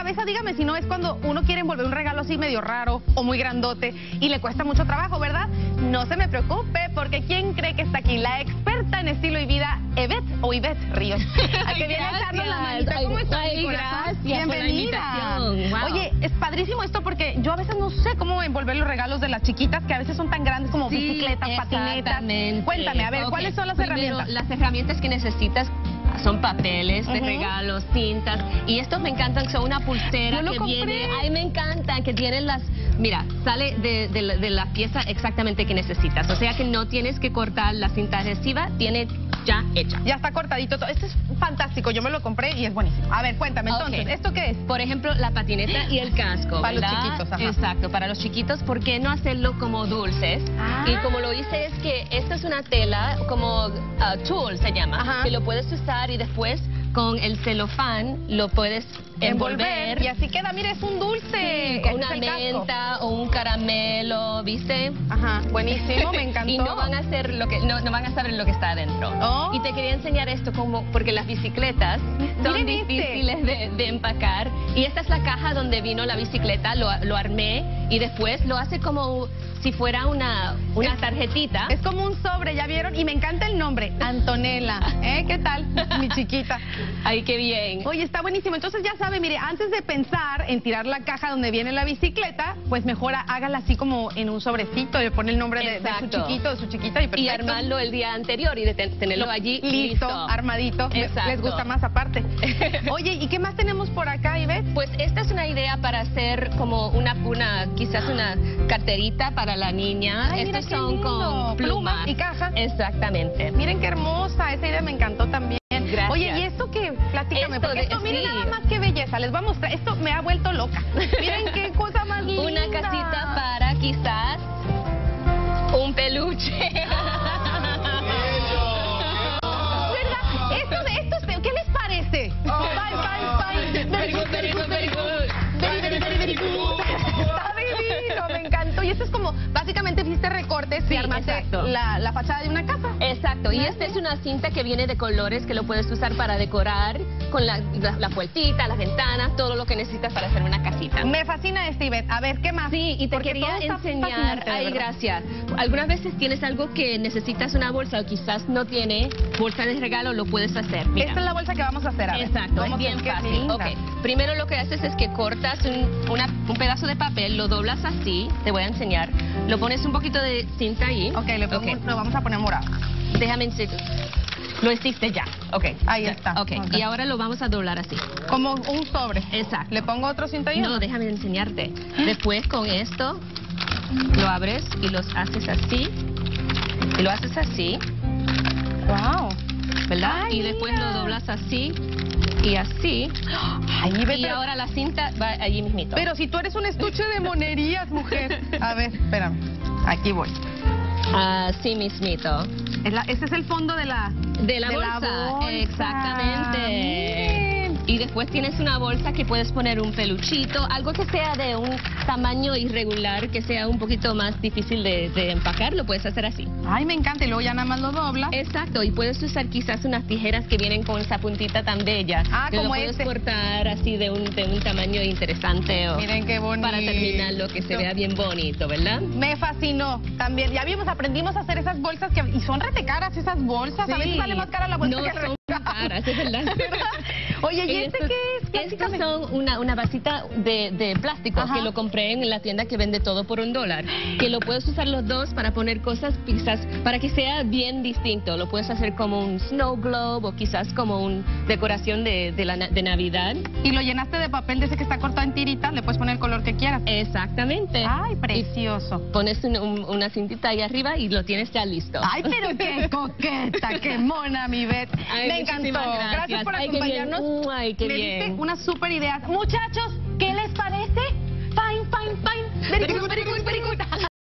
cabeza, dígame si no es cuando uno quiere envolver un regalo así medio raro o muy grandote y le cuesta mucho trabajo, ¿verdad? No se me preocupe, porque ¿quién cree que está aquí? La experta en estilo y vida, Ivette Ríos. A que viene a echarnos la manita. ¿Cómo estás, gracias, bienvenida. Wow. Oye, es padrísimo esto porque yo a veces no sé cómo envolver los regalos de las chiquitas, que a veces son tan grandes como bicicletas, patinetas. Cuéntame, a ver, okay. ¿Cuáles son las herramientas? Las herramientas que necesitas son papeles de regalos, tintas, y estos me encantan, son una pulsera que viene, ay, me encanta, que tienen las, mira, sale de la pieza exactamente que necesitas, o sea que no tienes que cortar la cinta adhesiva, tiene ya hecha. Ya está cortadito todo, esto es fantástico, yo me lo compré y es buenísimo. A ver, cuéntame entonces, ¿esto qué es? Por ejemplo, la patineta y el casco. Para los chiquitos, ajá. Exacto, para los chiquitos, ¿por qué no hacerlo como dulces? Ah. Y como lo hice es que esta es una tela como tulle se llama, ajá, que lo puedes usar y después con el celofán lo puedes envolver. Y así queda, mira, es un dulce. Sí, una menta o un caramelo, ¿viste? Ajá, buenísimo, me encantó. Y no van a hacer lo que, no van a saber lo que está adentro. Oh. Y te quería enseñar esto como, porque las bicicletas son difíciles de empacar. Y esta es la caja donde vino la bicicleta, lo armé y después lo hace como si fuera una tarjetita. Es como un sobre, ¿ya vieron? Y me encanta el nombre, Antonella. ¿Qué tal? Mi chiquita. Ay, qué bien. Oye, está buenísimo. Entonces ya sabe, mire, antes de pensar en tirar la caja donde viene la bicicleta, pues mejor hágala así como en un sobrecito, le pone el nombre de su chiquito, de su chiquita, y perfecto. Y armarlo el día anterior y de tenerlo allí listo. Armadito. Exacto. Les gusta más aparte. Oye, ¿y qué más tenemos por acá, Ivette? Pues esta es una idea para hacer como quizás una carterita para la niña. Ay, estos son lindo, con plumas y cajas. Exactamente. Miren qué hermosa, esa idea me encantó también. Gracias. Oye, ¿y esto qué? Platícame, porque esto, miren nada más qué belleza, les voy a mostrar, esto me ha vuelto loca. Miren qué cosa más linda. Una casita para quizás un peluche. ¿Verdad? Esto, ¿qué les parece? Esto es como, básicamente hiciste recortes y armaste la fachada de una casa. Exacto, y esta es una cinta que viene de colores que lo puedes usar para decorar con la puertita, las ventanas, todo lo que necesitas para hacer una casita. Me fascina, Steven. A ver, ¿qué más? Sí, y te quería enseñar, ay, gracias. Algunas veces tienes algo que necesitas una bolsa o quizás no tiene bolsa de regalo, lo puedes hacer. Mira. Esta es la bolsa que vamos a hacer, a ver. Exacto, es bien fácil. Okay. Primero lo que haces es que cortas un pedazo de papel, lo doblas así, te voy a enseñar. Lo pones un poquito de cinta ahí. Ok, lo vamos a poner morado. Déjame enseñar. Lo hiciste ya. Ok. Ahí está. Okay. Y ahora lo vamos a doblar así. Como un sobre. Exacto. ¿Le pongo otro cinta ahí? No, déjame enseñarte. Después con esto lo abres y los haces así. Y lo haces así. Wow. ¿Verdad? Ay, y después mira, lo doblas así. Y así, y ahora la cinta va allí mismito. Pero si tú eres un estuche de monerías, mujer. A ver, espérame, aquí voy. Así mismito. Ese es el fondo de la bolsa. Exactamente. Bien. Y después tienes una bolsa que puedes poner un peluchito, algo que sea de un tamaño irregular, que sea un poquito más difícil de empacar, lo puedes hacer así. Ay, me encanta, y luego ya nada más lo dobla. Exacto, y puedes usar quizás unas tijeras que vienen con esa puntita tan bella. Ah, que como lo puedes cortar así de un tamaño interesante. Miren qué bonito. Para terminar lo que se vea bien bonito, ¿verdad? Me fascinó también. Ya vimos, aprendimos a hacer esas bolsas que... Y son rete caras esas bolsas, sí. A veces sale más cara la bolsa que el regalo. Caras, es verdad. Oye, ¿y este qué es? Estos son una vasita de plástico, ajá, que lo compré en la tienda que vende todo por $1. Que lo puedes usar los dos para poner cosas, quizás, para que sea bien distinto. Lo puedes hacer como un snow globe o quizás como una decoración de Navidad. Y lo llenaste de papel de ese que está cortado en tiritas, le puedes poner el color que quieras. Exactamente. Ay, precioso. Y pones una cintita ahí arriba y lo tienes ya listo. Ay, pero qué coqueta, qué mona, mi Ivette. Me encantó. Gracias por acompañarnos. Ay, qué bien. Me diste una super idea. Muchachos, ¿qué les parece? Fine. Very good, very good, very good.